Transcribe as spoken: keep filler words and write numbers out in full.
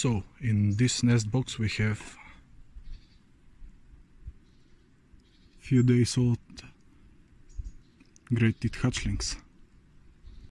So in this nest box we have few days old great teat hatchlings.